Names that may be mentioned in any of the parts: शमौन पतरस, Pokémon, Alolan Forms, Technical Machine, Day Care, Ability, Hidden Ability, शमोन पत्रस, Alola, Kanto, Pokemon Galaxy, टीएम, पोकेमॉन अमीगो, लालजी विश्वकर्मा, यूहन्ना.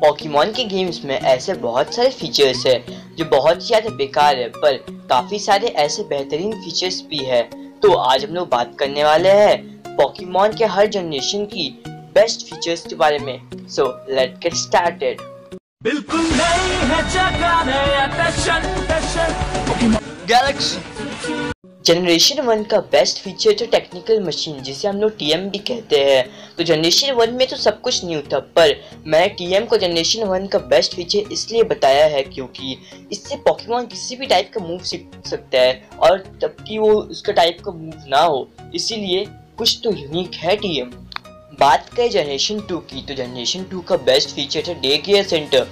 Pokemon के games में ऐसे बहुत सारे फीचर्स है जो बहुत ही ज़्यादा बेकार है, पर काफ़ी सारे ऐसे बेहतरीन फीचर्स भी है। तो आज हम लोग बात करने वाले हैं पोकेमॉन के हर जनरेशन की बेस्ट फीचर्स के बारे में। So let's get started. बिल्कुल नहीं है जगह नया गैलेक्सी। जनरेशन 1 का बेस्ट फीचर तो टेक्निकल मशीन, जिसे हम लोग टीएम भी कहते हैं। तो जनरेशन 1 में तो सब कुछ न्यू था, पर मैंने टीएम को जनरेशन 1 का बेस्ट फीचर इसलिए बताया है क्योंकि इससे पोकेमॉन किसी भी टाइप का मूव सीख सकता है और तब कि वो उसका टाइप का मूव ना हो, इसीलिए कुछ तो यूनिक है टीएम। बात करें जनरेशन 2 की, तो जनरेशन 2 का बेस्ट फीचर है डे केयर सेंटर।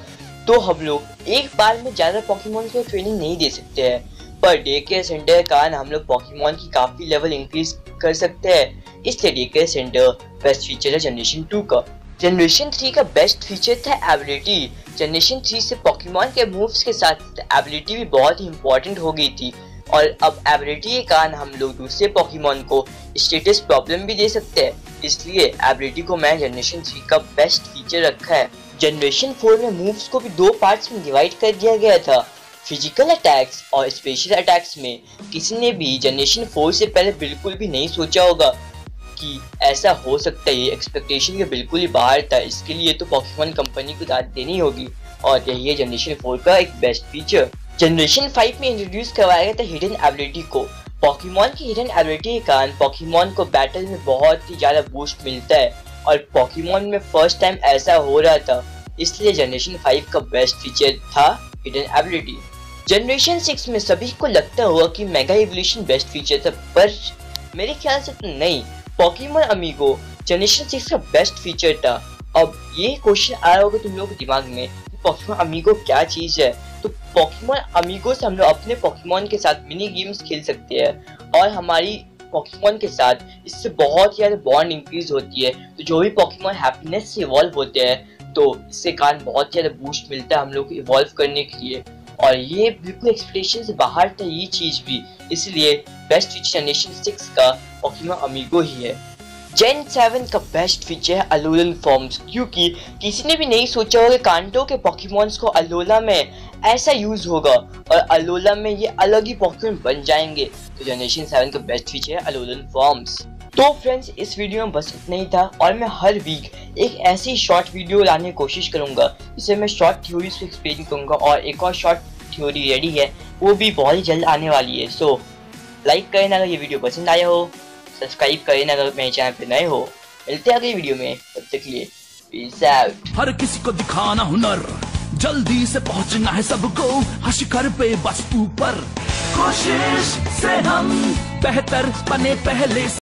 तो हम लोग एक बार में ज़्यादा पोकेमॉन को ट्रेनिंग नहीं दे सकते हैं, पर डे केयर सेंटर का हम लोग पोकेमॉन की काफ़ी लेवल इंक्रीज कर सकते हैं, इसलिए day care centre best feature है जनरेशन 2 का। जनरेशन 3 का बेस्ट फीचर था एबिलिटी। जनरेशन 3 से पोकेमॉन के मूव्स के साथ एबिलिटी भी बहुत ही इम्पोर्टेंट हो गई थी, और अब एबिलिटी के कारण हम लोग दूसरे पोकेमॉन को स्टेटस प्रॉब्लम भी दे सकते हैं, इसलिए एबिलिटी को मैं जनरेशन 3 का बेस्ट फीचर रखा है। जनरेशन 4 में मूव्स को भी दो पार्ट्स में डिवाइड कर दिया गया था, फिजिकल अटैक्स और स्पेशल अटैक्स में। किसी ने भी जनरेशन 4 से पहले बिल्कुल भी नहीं सोचा होगा कि ऐसा हो सकता है, ये एक्सपेक्टेशन के बिल्कुल ही बाहर था। इसके लिए तो पोकेमॉन कंपनी को दाद देनी होगी, और यही है जनरेशन 4 का एक बेस्ट फीचर। जनरेशन 5 में इंट्रोड्यूस करवाया गया था हिडन एबिलिटी को। पोकेमॉन की हिडन एबिलिटी के कारण पोकेमॉन को बैटल में बहुत ही ज़्यादा बूस्ट मिलता है, और पोकेमॉन में फर्स्ट टाइम ऐसा हो रहा था, इसलिए जनरेशन 5 का बेस्ट फीचर था हिडन एबिलिटी। जनरेशन 6 में सभी को लगता हुआ कि मेगा इवोल्यूशन बेस्ट फीचर था, पर मेरे ख्याल से तो नहीं। पोकेमॉन अमीगो जनरेशन 6 का बेस्ट फीचर था। अब ये क्वेश्चन आ रहा होगा तुम लोगों के दिमाग में, पोकेमॉन अमीगो क्या चीज़ है। तो पोकेमॉन अमीगो से हम लोग अपने पोकेमॉन के साथ मिनी गेम्स खेल सकते हैं, और हमारी पोकेमॉन के साथ इससे बहुत ही ज़्यादा बॉन्ड इंक्रीज होती है। तो जो भी पोकेमॉन हैप्पीनेस से इवॉल्व होते हैं, तो इससे कारण बहुत ज़्यादा बूस्ट मिलता है हम लोग को इवॉल्व करने के लिए, और ये बिल्कुल एक्सपेक्टेशन से बाहर था ये चीज़ भी, इसलिए बेस्ट फीचर जनरेशन 6 का पोकेमॉन अमीगो ही है। जेन 7 का बेस्ट फीचर है अलोलन फॉर्म्स, क्योंकि किसी ने भी नहीं सोचा होगा कांटो के पॉकीमॉन्स को अलोला में ऐसा यूज़ होगा, और अलोला में ये अलग ही पॉकीमॉन बन जाएंगे। तो जनरेशन 7 का बेस्ट फीचर है अलोलन फॉर्म्स। तो फ्रेंड्स, इस वीडियो में बस इतना ही था, और मैं हर वीक एक ऐसी शॉर्ट वीडियो लाने की कोशिश करूँगा जिससे मैं शॉर्ट थ्योरीज को एक्सप्लेन करूँगा, और एक और शॉर्ट थ्योरी रेडी है, वो भी बहुत ही जल्द आने वाली है। सो लाइक करें अगर ये वीडियो पसंद आया हो, सब्सक्राइब करें अगर मेरे चैनल पे नए हो। मिलते हैं अगली वीडियो में, तब तक के लिए पीस आउट। हर किसी को दिखाना हुनर, जल्दी से पहुंचना है सबको, हर शिखर पे बस ऊपर, कोशिश से हम बेहतर बने पहले से।